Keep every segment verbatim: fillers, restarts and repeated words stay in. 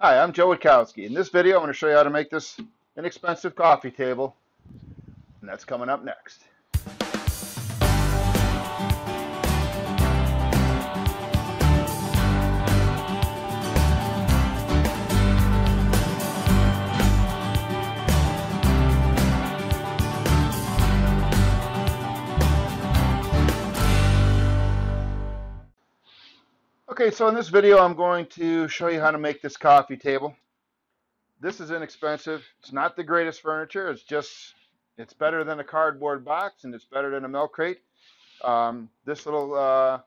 Hi, I'm Joe Witkowski. In this video, I'm going to show you how to make this inexpensive coffee table, and that's coming up next. Okay, so in this video I'm going to show you how to make this coffee table. This is inexpensive. It's not the greatest furniture. It's just, it's better than a cardboard box and it's better than a milk crate. Um, this little uh,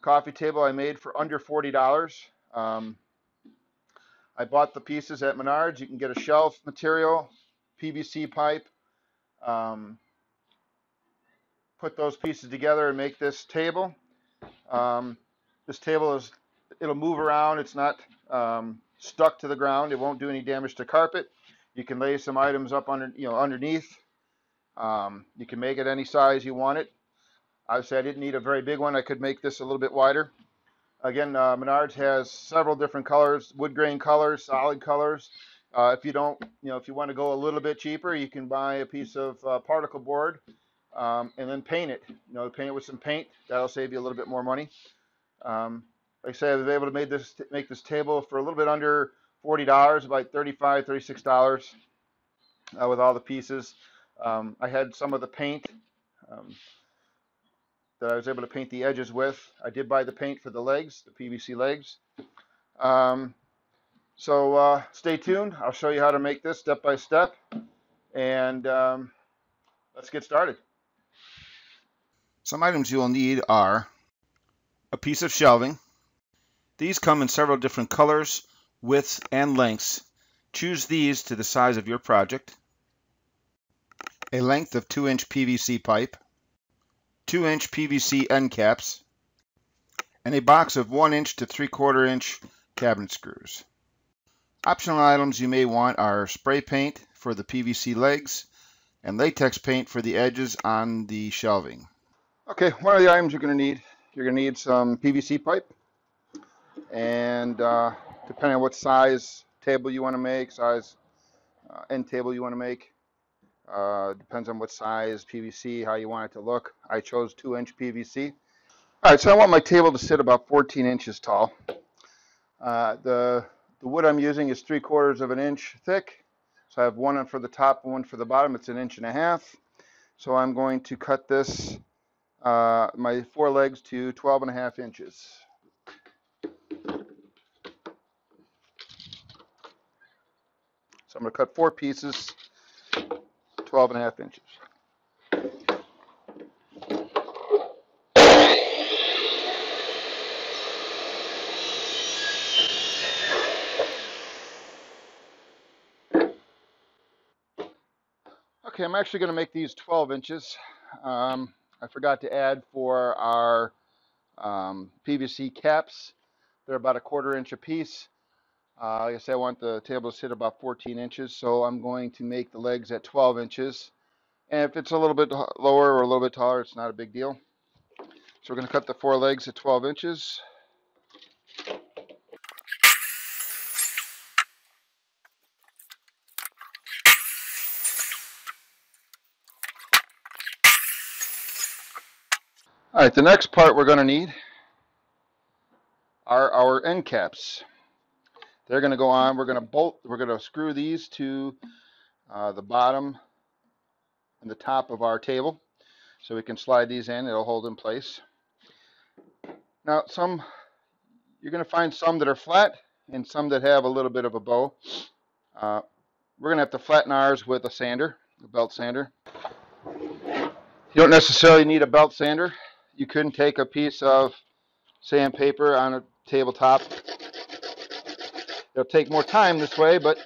coffee table I made for under forty dollars. Um, I bought the pieces at Menards. You can get a shelf material, P V C pipe. Um, put those pieces together and make this table. Um, This table is, it'll move around. It's not um, stuck to the ground. It won't do any damage to carpet. You can lay some items up under, you know, underneath. Um, you can make it any size you want it. Obviously, I didn't need a very big one. I could make this a little bit wider. Again, uh, Menards has several different colors: wood grain colors, solid colors. Uh, if you don't, you know, if you want to go a little bit cheaper, you can buy a piece of uh, particle board um, and then paint it. You know, paint it with some paint. That'll save you a little bit more money. Um, like I said, I was able to make this, make this table for a little bit under forty dollars, about thirty-five dollars, thirty-six dollars uh, with all the pieces. Um, I had some of the paint um, that I was able to paint the edges with. I did buy the paint for the legs, the P V C legs. Um, so uh, stay tuned. I'll show you how to make this step by step, and um, let's get started. Some items you will need are a piece of shelving. These come in several different colors, widths, and lengths. Choose these to the size of your project. A length of two inch P V C pipe, two inch P V C end caps, and a box of one inch to three quarter inch cabinet screws. Optional items you may want are spray paint for the P V C legs and latex paint for the edges on the shelving. Okay, one of the items you're going to need. You're going to need some P V C pipe, and uh, depending on what size table you want to make, size uh, end table you want to make, uh, depends on what size P V C, how you want it to look. I chose two inch P V C. All right, so I want my table to sit about fourteen inches tall. Uh, the, the wood I'm using is three quarters of an inch thick, so I have one for the top and one for the bottom. It's an inch and a half, so I'm going to cut this Uh, my four legs to twelve and a half inches. So I'm going to cut four pieces, twelve and a half inches. Okay, I'm actually going to make these twelve inches. Um, I forgot to add for our um, P V C caps. They're about a quarter inch a piece. Uh, like I said, I want the table to sit about fourteen inches, so I'm going to make the legs at twelve inches. And if it's a little bit lower or a little bit taller, it's not a big deal. So we're going to cut the four legs at twelve inches. All right, the next part we're going to need are our end caps. They're going to go on. We're going to bolt, we're going to screw these to uh, the bottom and the top of our table, so we can slide these in. It'll hold in place. Now, some, you're going to find some that are flat and some that have a little bit of a bow. Uh, we're going to have to flatten ours with a sander, a belt sander. You don't necessarily need a belt sander. You couldn't take a piece of sandpaper on a tabletop. It'll take more time this way, but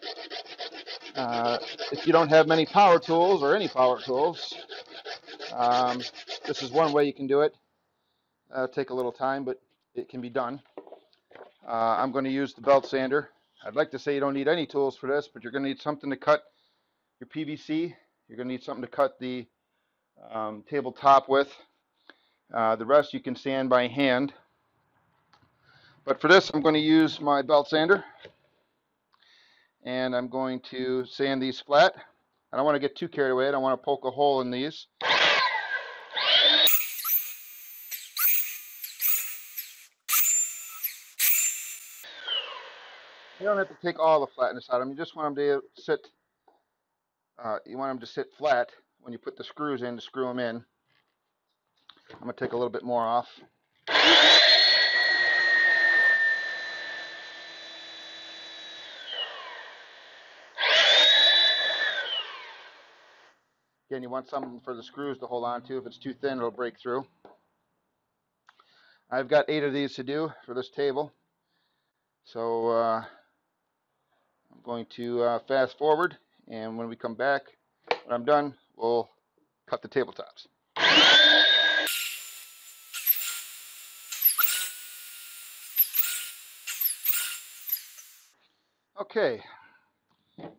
uh, if you don't have many power tools or any power tools, um, this is one way you can do it. It'll take a little time, but it can be done. Uh, I'm going to use the belt sander. I'd like to say you don't need any tools for this, but you're going to need something to cut your P V C. You're going to need something to cut the um, tabletop with. Uh, the rest you can sand by hand, but for this I'm going to use my belt sander. and I'm going to sand these flat. I don't want to get too carried away. I don't want to poke a hole in these. You don't have to take all the flatness out of them. You just want them to sit. Uh, you want them to sit flat when you put the screws in to screw them in. I'm gonna take a little bit more off. Again, you want something for the screws to hold on to. If it's too thin, it'll break through. I've got eight of these to do for this table. So uh, I'm going to uh, fast forward, and when we come back, when I'm done, we'll cut the tabletops. Okay,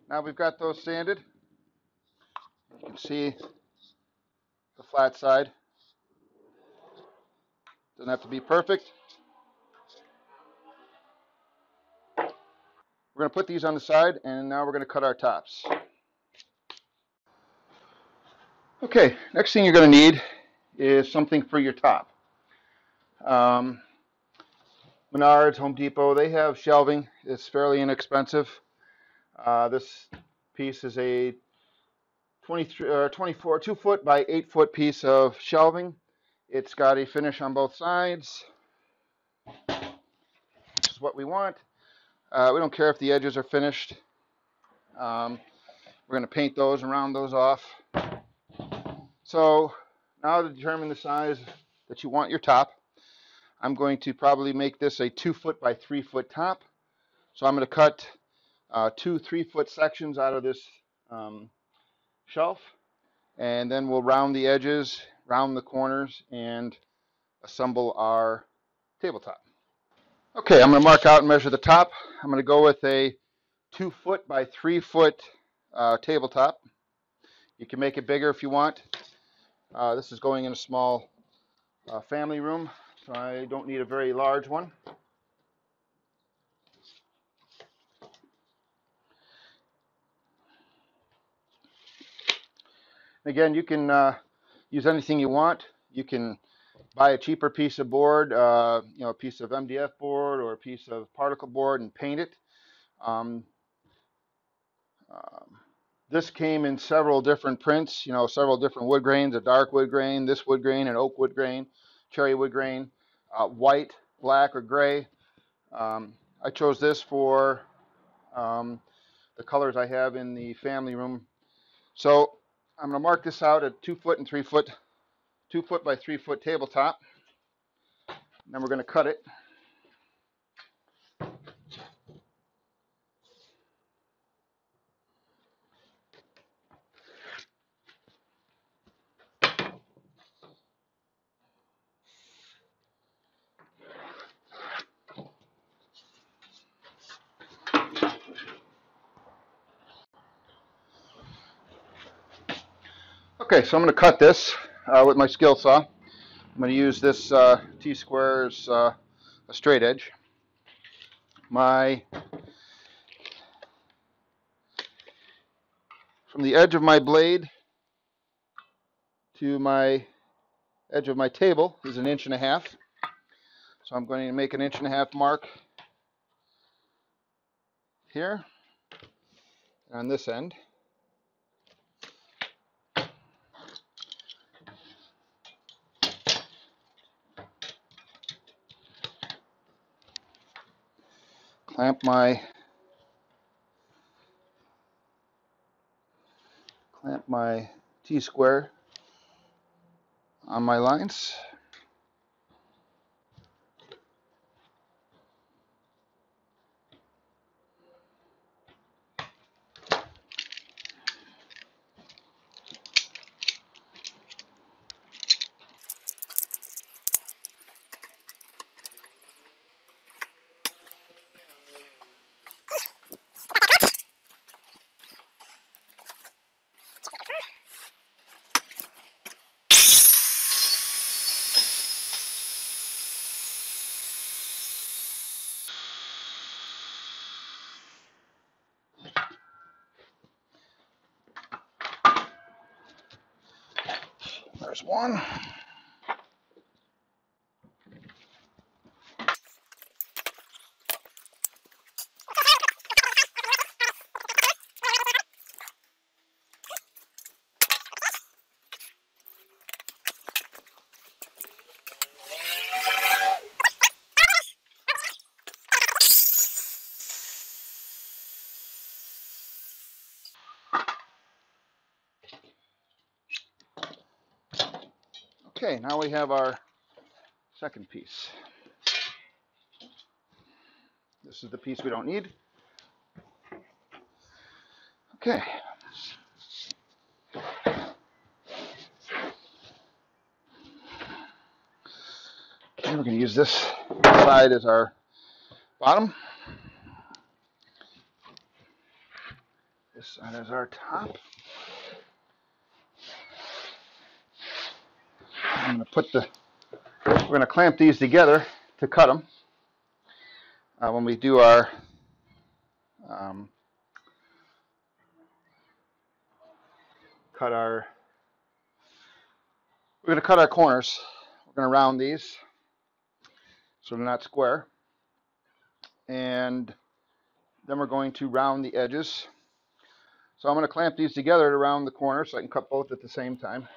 now we've got those sanded. You can see the flat side. Doesn't have to be perfect. We're going to put these on the side, and now we're going to cut our tops. Okay, next thing you're going to need is something for your top. Um, Menards, Home Depot, they have shelving. It's fairly inexpensive. Uh, this piece is a twenty-three, or twenty-four, two foot by eight foot piece of shelving. It's got a finish on both sides, which is what we want. Uh, we don't care if the edges are finished. Um, we're going to paint those and round those off. So now to determine the size that you want your top, I'm going to probably make this a two foot by three foot top. So I'm going to cut uh, two three foot sections out of this um, shelf, and then we'll round the edges, round the corners, and assemble our tabletop. Okay, I'm going to mark out and measure the top. I'm going to go with a two foot by three foot uh, tabletop. You can make it bigger if you want. Uh, this is going in a small uh, family room, so I don't need a very large one. Again, you can uh, use anything you want. You can buy a cheaper piece of board, uh, you know, a piece of M D F board or a piece of particle board, and paint it. Um, um, this came in several different prints, you know, several different wood grains, a dark wood grain, this wood grain, an oak wood grain, cherry wood grain, uh, white, black, or gray. Um, I chose this for um, the colors I have in the family room. So I'm going to mark this out at two foot and three foot. Two foot by three foot tabletop, and then we're going to cut it. Okay, so I'm going to cut this. Uh, with my skill saw. I'm going to use this uh, T-square as uh, a straight edge. My, from the edge of my blade to my edge of my table is an inch and a half. So I'm going to make an inch and a half mark here on this end. Clamp my clamp my T-square on my lines. There's one. Okay, now we have our second piece. This is the piece we don't need. Okay. Okay, we're going to use this side as our bottom. This side is our top. I'm going to put the, we're going to clamp these together to cut them uh, when we do our um, cut our, we're going to cut our corners. We're going to round these so they're not square, and then we're going to round the edges. So I'm going to clamp these together to round the corner so I can cut both at the same time.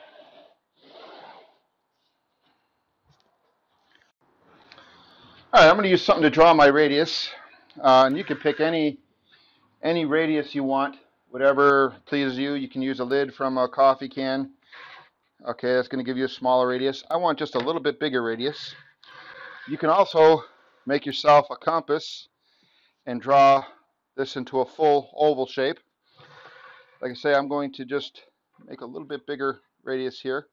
All right, I'm going to use something to draw my radius, uh, and you can pick any any radius you want, whatever pleases you. You can use a lid from a coffee can. Okay, that's going to give you a smaller radius. I want just a little bit bigger radius. You can also make yourself a compass and draw this into a full oval shape. Like I say, I'm going to just make a little bit bigger radius here,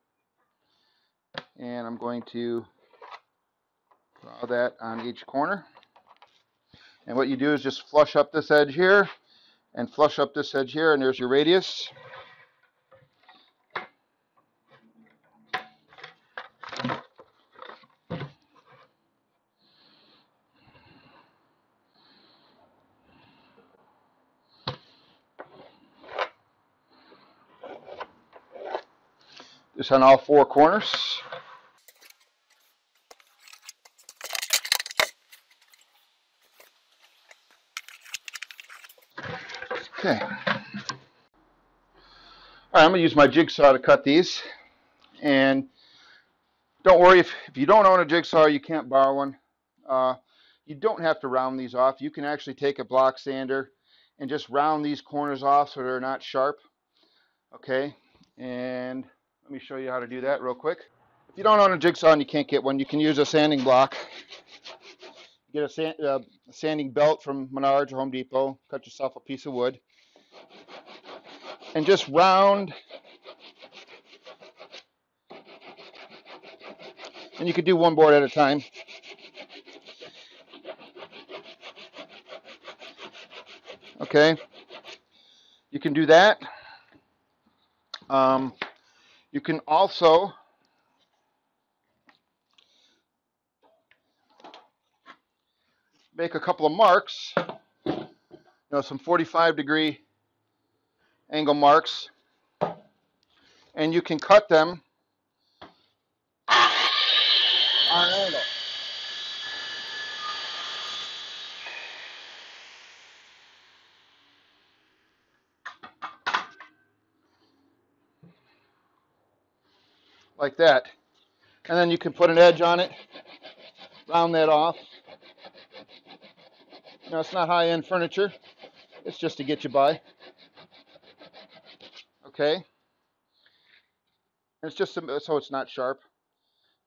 and I'm going to draw that on each corner. And what you do is just flush up this edge here and flush up this edge here, and there's your radius. Just on all four corners. Okay. All right, I'm going to use my jigsaw to cut these. And don't worry, if, if you don't own a jigsaw, you can't borrow one. Uh, you don't have to round these off. You can actually take a block sander and just round these corners off so they're not sharp. Okay, and let me show you how to do that real quick. If you don't own a jigsaw and you can't get one, you can use a sanding block. Get a, sand, uh, a sanding belt from Menards or Home Depot, cut yourself a piece of wood, and just round, and you could do one board at a time. Okay, you can do that. Um, you can also make a couple of marks, you know, some forty-five degree angle marks, and you can cut them on an angle. Like that. And then you can put an edge on it, round that off. Now, it's not high-end furniture. It's just to get you by. Okay? And it's just so it's not sharp.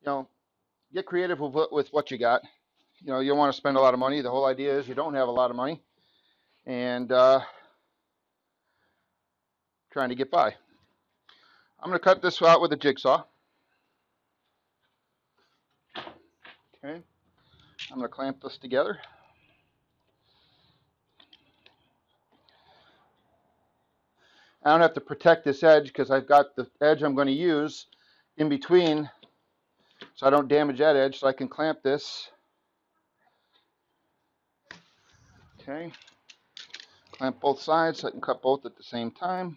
You know, get creative with, with what you got. You know, you don't want to spend a lot of money. The whole idea is you don't have a lot of money. And uh, trying to get by. I'm going to cut this out with a jigsaw. Okay? I'm going to clamp this together. I don't have to protect this edge because I've got the edge I'm going to use in between, so I don't damage that edge, so I can clamp this. Okay, clamp both sides so I can cut both at the same time.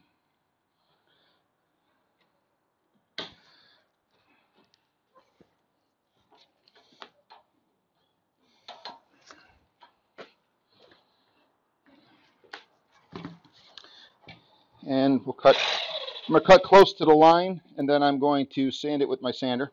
and we'll cut. I'm going to cut close to the line, and then I'm going to sand it with my sander.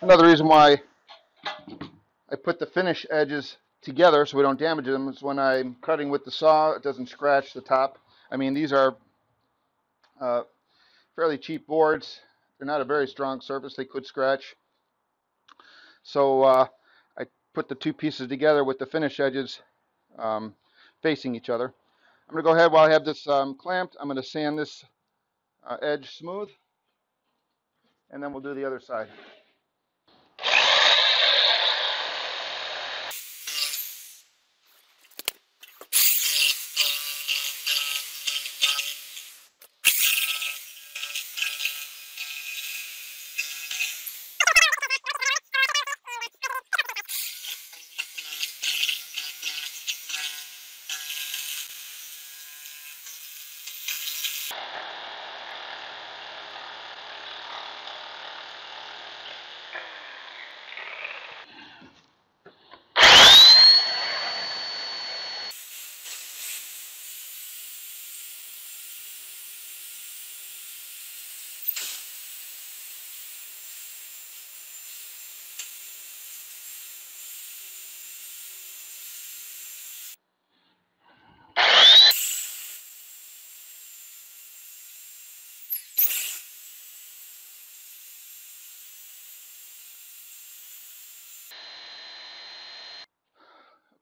Another reason why I put the finish edges together so we don't damage them is when I'm cutting with the saw, it doesn't scratch the top. I mean, these are uh, fairly cheap boards. They're not a very strong surface. They could scratch. So uh, I put the two pieces together with the finish edges um, facing each other. I'm going to go ahead while I have this um, clamped. I'm going to sand this uh, edge smooth, and then we'll do the other side.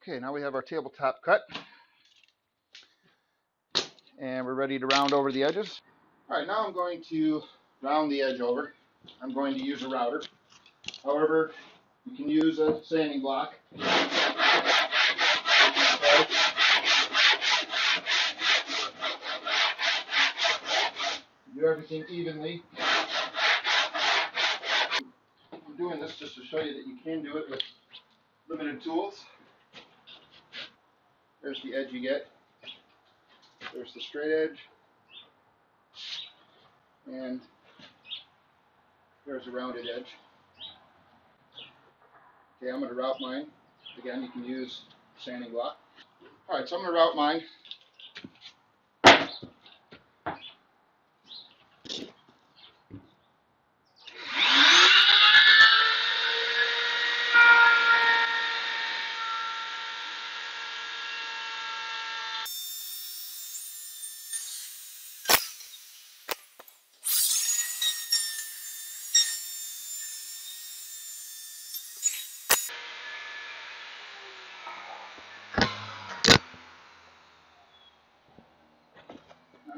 Okay, now we have our tabletop cut, and we're ready to round over the edges. All right, now I'm going to round the edge over. I'm going to use a router. However, you can use a sanding block. Okay. Do everything evenly. I'm doing this just to show you that you can do it with limited tools. There's the edge you get, there's the straight edge, and there's the rounded edge. Okay, I'm going to route mine. Again, you can use sanding block. All right, so I'm going to route mine.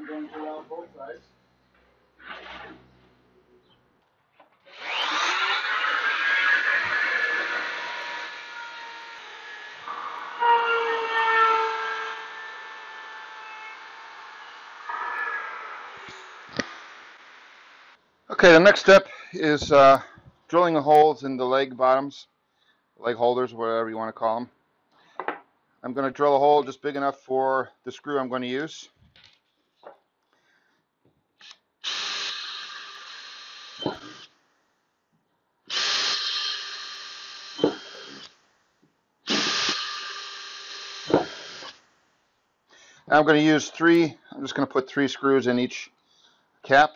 I'm going around both sides. Okay, the next step is uh, drilling the holes in the leg bottoms, leg holders, whatever you want to call them. I'm going to drill a hole just big enough for the screw I'm going to use. I'm going to use three, I'm just going to put three screws in each cap.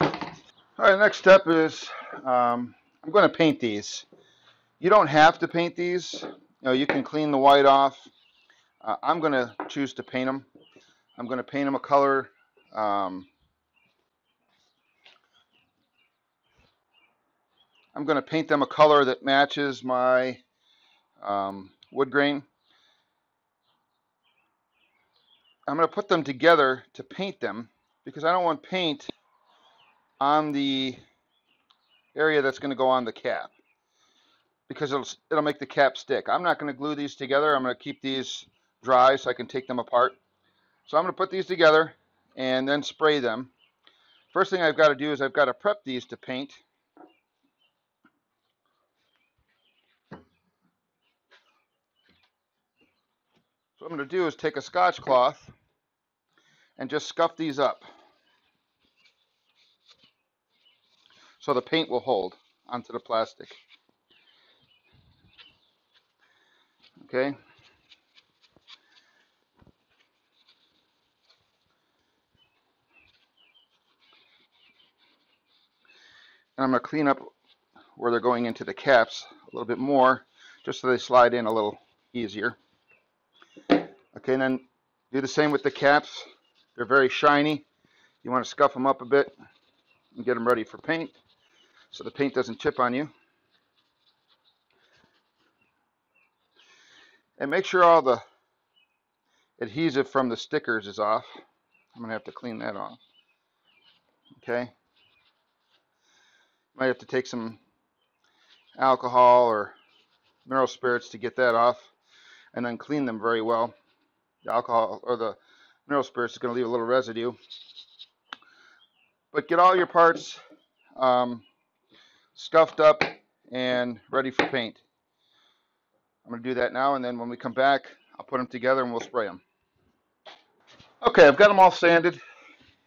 All right, the next step is um, I'm going to paint these. You don't have to paint these. You know, you can clean the white off. Uh, I'm going to choose to paint them. I'm going to paint them a color. Um, I'm going to paint them a color that matches my um, wood grain. I'm going to put them together to paint them because I don't want paint on the area that's going to go on the cap because it'll, it'll make the cap stick. I'm not going to glue these together. I'm going to keep these dry so I can take them apart. So I'm going to put these together and then spray them. First thing I've got to do is I've got to prep these to paint. So what I'm going to do is take a Scotch cloth and just scuff these up so the paint will hold onto the plastic. Okay. And I'm going to clean up where they're going into the caps a little bit more, just so they slide in a little easier. Okay, and then do the same with the caps. They're very shiny. You want to scuff them up a bit and get them ready for paint so the paint doesn't chip on you. And make sure all the adhesive from the stickers is off. I'm going to have to clean that off. Okay. Might have to take some alcohol or mineral spirits to get that off, and then clean them very well. The alcohol or the mineral spirits is going to leave a little residue. But get all your parts um, scuffed up and ready for paint. I'm going to do that now, and then when we come back, I'll put them together and we'll spray them. Okay, I've got them all sanded,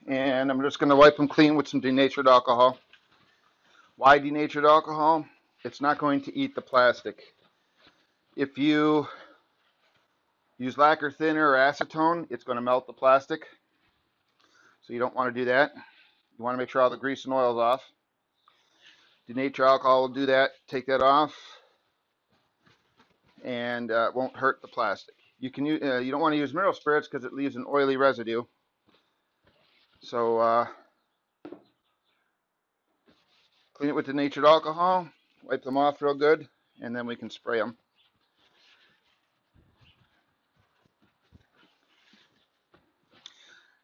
and I'm just going to wipe them clean with some denatured alcohol. Why denatured alcohol? It's not going to eat the plastic. If you use lacquer thinner or acetone, it's going to melt the plastic. So you don't want to do that. You want to make sure all the grease and oil is off. Denatured alcohol will do that. Take that off, and uh, it won't hurt the plastic. You can use, uh, you don't want to use mineral spirits because it leaves an oily residue. So. Uh, Clean it with denatured alcohol, wipe them off real good, and then we can spray them.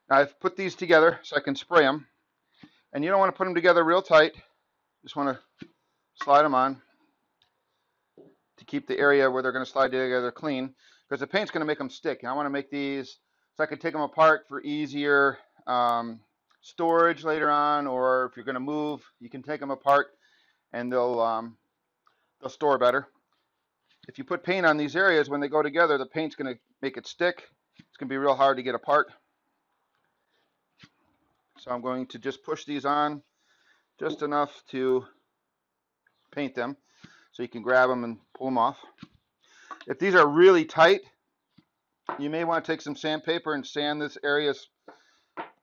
Now I've put these together so I can spray them. And you don't want to put them together real tight. Just want to slide them on to keep the area where they're going to slide together clean, because the paint's going to make them stick. And I want to make these so I can take them apart for easier um, storage later on, or if you're going to move, you can take them apart and they'll um, they'll store better. If you put paint on these areas, when they go together, the paint's going to make it stick. It's going to be real hard to get apart. So I'm going to just push these on just enough to paint them so you can grab them and pull them off. If these are really tight, you may want to take some sandpaper and sand this area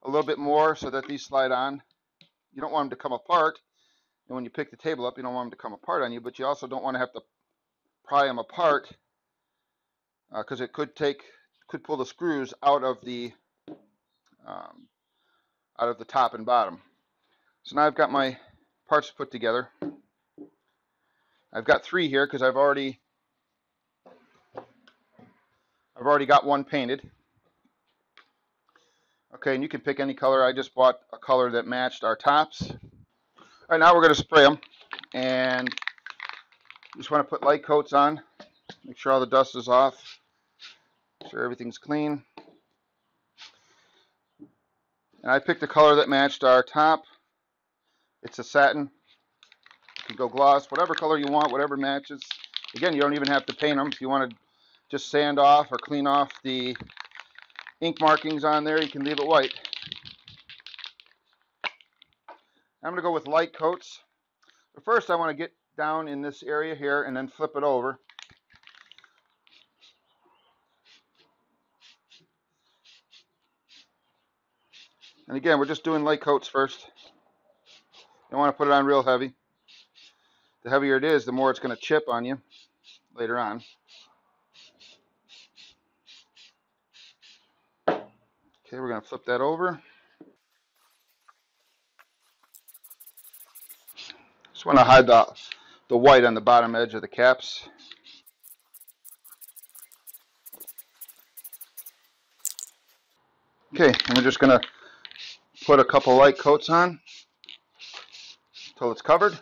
a little bit more so that these slide on. You don't want them to come apart, and when you pick the table up, you don't want them to come apart on you, but you also don't want to have to pry them apart because uh, it could take could pull the screws out of the um, out of the top and bottom. So now I've got my parts put together. I've got three here because I've already I've already got one painted. Okay, and you can pick any color. I just bought a color that matched our tops. All right, now we're going to spray them. And just want to put light coats on. Make sure all the dust is off. Make sure everything's clean. And I picked a color that matched our top. It's a satin. You can go gloss, whatever color you want, whatever matches. Again, you don't even have to paint them. If you want to just sand off or clean off the ink markings on there, you can leave it white. I'm going to go with light coats. But first, I want to get down in this area here and then flip it over. And again, we're just doing light coats first. You don't want to put it on real heavy. The heavier it is, the more it's going to chip on you later on. Okay, we're going to flip that over. Just want to hide the, the white on the bottom edge of the caps. Okay, and we're just going to put a couple light coats on until it's covered.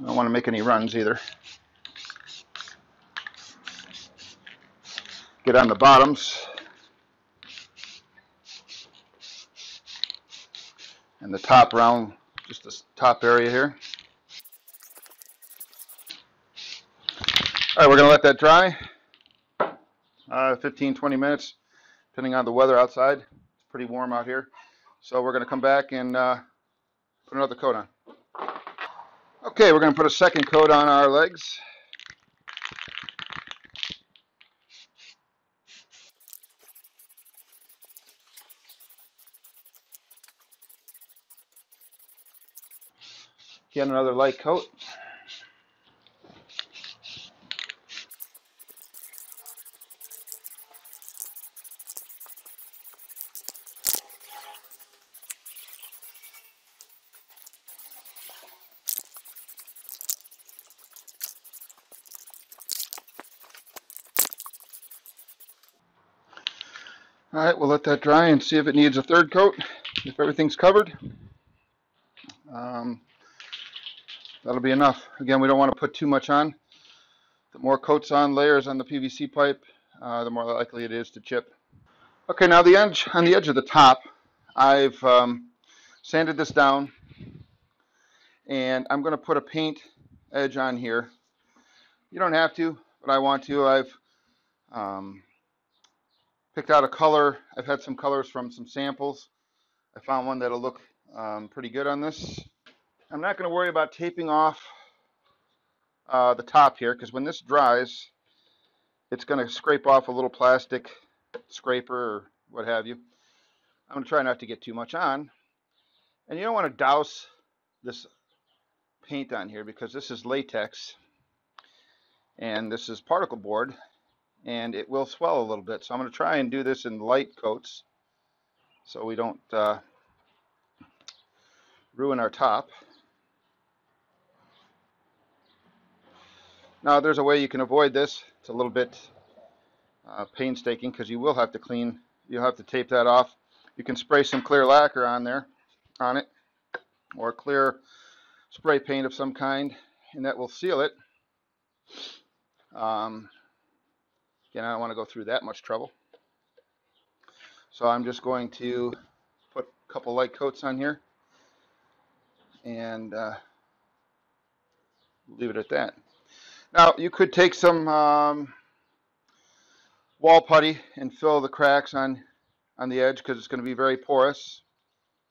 I don't want to make any runs either. Get on the bottoms and the top round, just the top area here. All right, we're going to let that dry, uh, fifteen, twenty minutes, depending on the weather outside. It's pretty warm out here. So we're going to come back and uh, put another coat on. Okay, we're going to put a second coat on our legs. Again, another light coat. All right, we'll let that dry and see if it needs a third coat, if everything's covered. Um, that'll be enough. Again, we don't want to put too much on. The more coats on, layers on the P V C pipe, uh, the more likely it is to chip. Okay, now the edge, on the edge of the top, I've um, sanded this down, and I'm going to put a paint edge on here. You don't have to, but I want to. I've... Um, Picked out a color. I've had some colors from some samples. I found one that'll look um, pretty good on this. I'm not going to worry about taping off uh, the top here, because when this dries, it's going to scrape off a little plastic scraper or what have you. I'm going to try not to get too much on. And you don't want to douse this paint on here, because this is latex and this is particle board, and it will swell a little bit. So I'm going to try and do this in light coats so we don't uh, ruin our top. Now there's a way you can avoid this. It's a little bit uh, painstaking, because you will have to clean, you'll have to tape that off. You can spray some clear lacquer on there, on it, or clear spray paint of some kind, and that will seal it. Um, Again, I don't want to go through that much trouble. So I'm just going to put a couple light coats on here and uh, leave it at that. Now, you could take some um, wall putty and fill the cracks on, on the edge, because it's going to be very porous.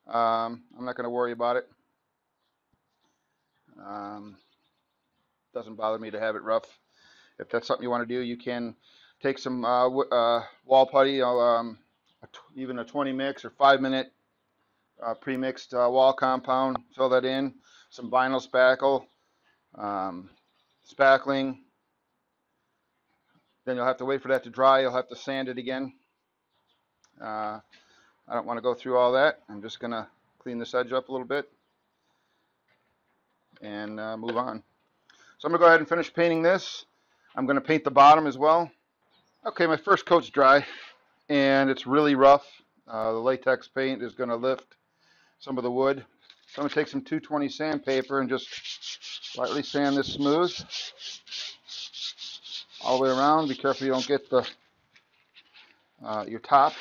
Um, I'm not going to worry about it. Um, doesn't bother me to have it rough. If that's something you want to do, you can take some uh, uh, wall putty, um, a even a twenty mix or five minute uh, pre-mixed uh, wall compound, fill that in, some vinyl spackle, um, spackling. Then you'll have to wait for that to dry. You'll have to sand it again. Uh, I don't want to go through all that. I'm just going to clean this edge up a little bit and uh, move on. So I'm going to go ahead and finish painting this. I'm going to paint the bottom as well. Okay, my first coat's dry, and it's really rough. Uh, the latex paint is going to lift some of the wood. So I'm going to take some two twenty sandpaper and just lightly sand this smooth all the way around. Be careful you don't get the uh, your top.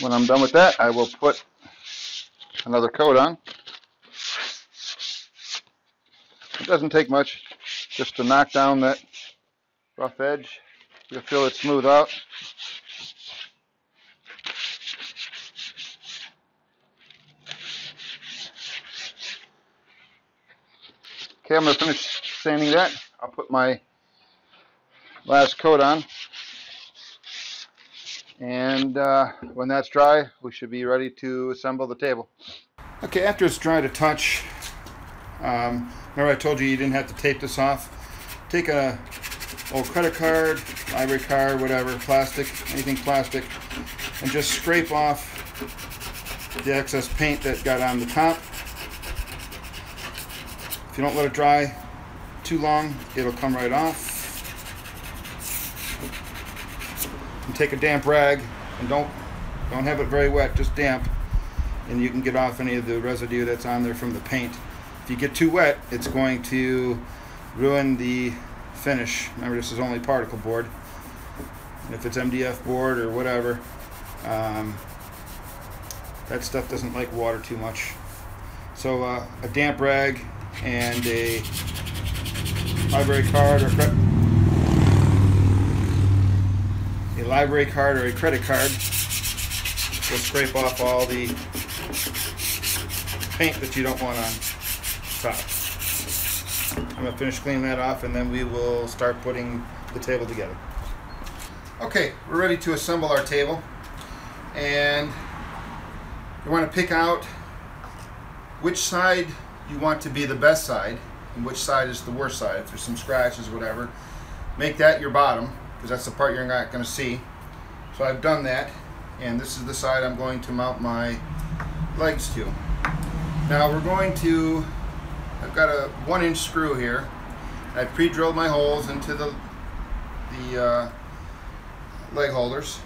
When I'm done with that, I will put another coat on. It doesn't take much just to knock down that rough edge. You'll feel it smooth out. Okay, I'm going to finish sanding that. I'll put my last coat on. And uh, when that's dry, we should be ready to assemble the table. Okay, after it's dry to touch, um, remember I told you you didn't have to tape this off. Take a old credit card, library card, whatever, plastic, anything plastic, and just scrape off the excess paint that got on the top. If you don't let it dry too long, it'll come right off. and take a damp rag, and don't don't have it very wet, just damp, and you can get off any of the residue that's on there from the paint. If you get too wet, it's going to ruin the finish. Remember, this is only particle board, and if it's M D F board or whatever, um, that stuff doesn't like water too much. So uh, a damp rag and a library card or a library card or a credit card will scrape off all the paint that you don't want on top. I'm gonna finish cleaning that off, and then we will start putting the table together. Okay, we're ready to assemble our table, and you want to pick out which side you want to be the best side and which side is the worst side. If there's some scratches, whatever, make that your bottom, because that's the part you're not going to see. So I've done that, and this is the side I'm going to mount my legs to. Now we're going to, I've got a one inch screw here. I pre-drilled my holes into the, the uh, leg holders,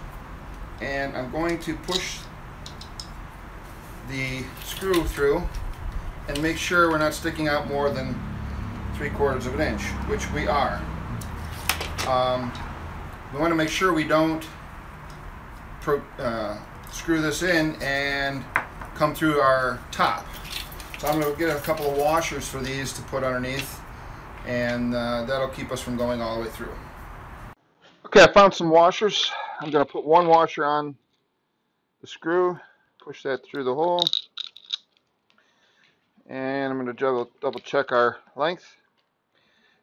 and I'm going to push the screw through and make sure we're not sticking out more than three quarters of an inch, which we are. Um, we want to make sure we don't pro uh, screw this in and come through our top. So I'm going to get a couple of washers for these to put underneath, and uh, that'll keep us from going all the way through. Okay, I found some washers. I'm going to put one washer on the screw, push that through the hole, and I'm going to double check our length,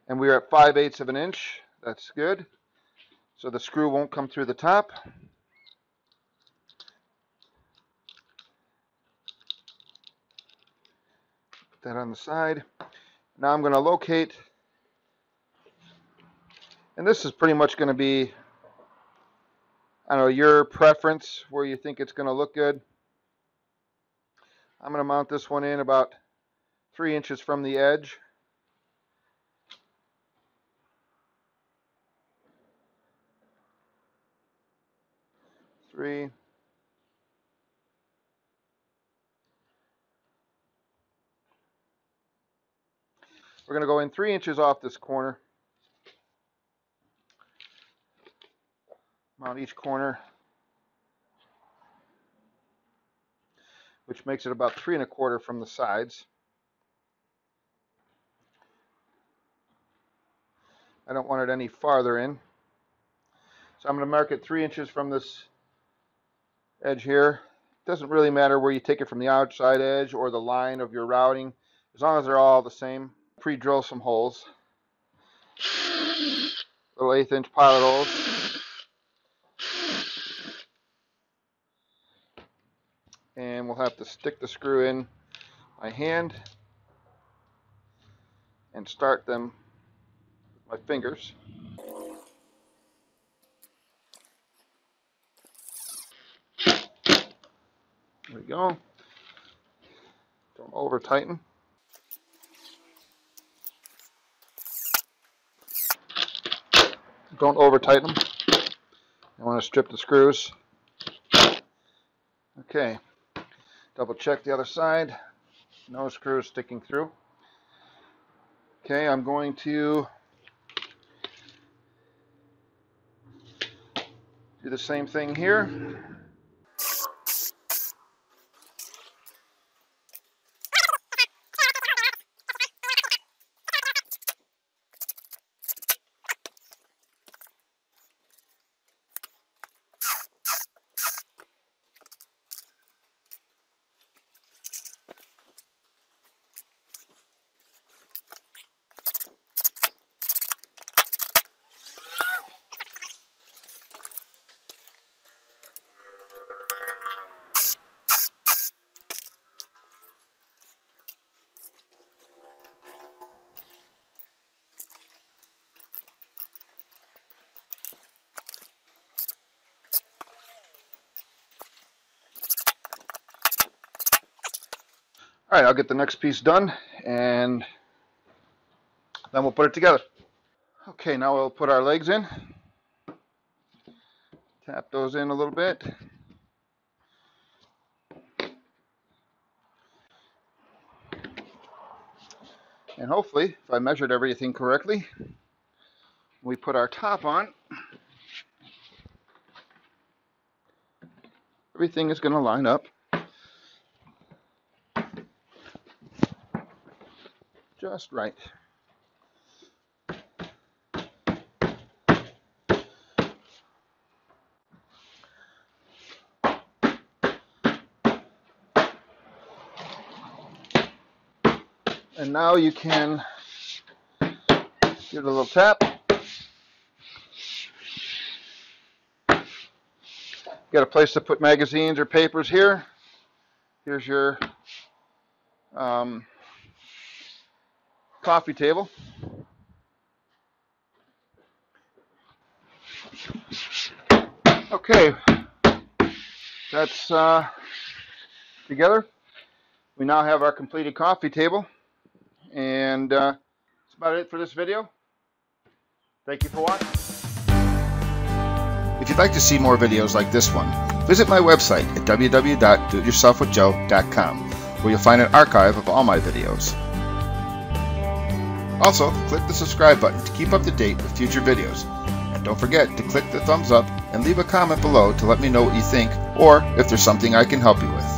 and we are at five eighths of an inch. That's good, so the screw won't come through the top. Put that on the side. Now I'm going to locate, and this is pretty much going to be, I don't know, your preference where you think it's going to look good. I'm going to mount this one in about three inches from the edge. Three. We're going to go in three inches off this corner. Mount each corner, which makes it about three and a quarter from the sides. I don't want it any farther in. So I'm going to mark it three inches from this edge here. It doesn't really matter where you take it from the outside edge or the line of your routing, as long as they're all the same. Pre-drill some holes. Little eighth inch pilot holes. And we'll have to stick the screw in by hand and start them with my fingers. There we go. Don't over tighten. Don't over tighten them. You want to strip the screws. Okay. Double check the other side, no screws sticking through. Okay, I'm going to do the same thing here. All right, I'll get the next piece done, and then we'll put it together. Okay, now we'll put our legs in. Tap those in a little bit. And hopefully, if I measured everything correctly, we put our top on. Everything is going to line up just right. And now you can give it a little tap. Got a place to put magazines or papers here. Here's your um, coffee table. Okay, that's uh, together. We now have our completed coffee table. And uh, that's about it for this video. Thank you for watching. If you'd like to see more videos like this one, visit my website at w w w dot do it yourself with joe dot com, where you'll find an archive of all my videos. Also, click the subscribe button to keep up to date with future videos. And don't forget to click the thumbs up and leave a comment below to let me know what you think or if there's something I can help you with.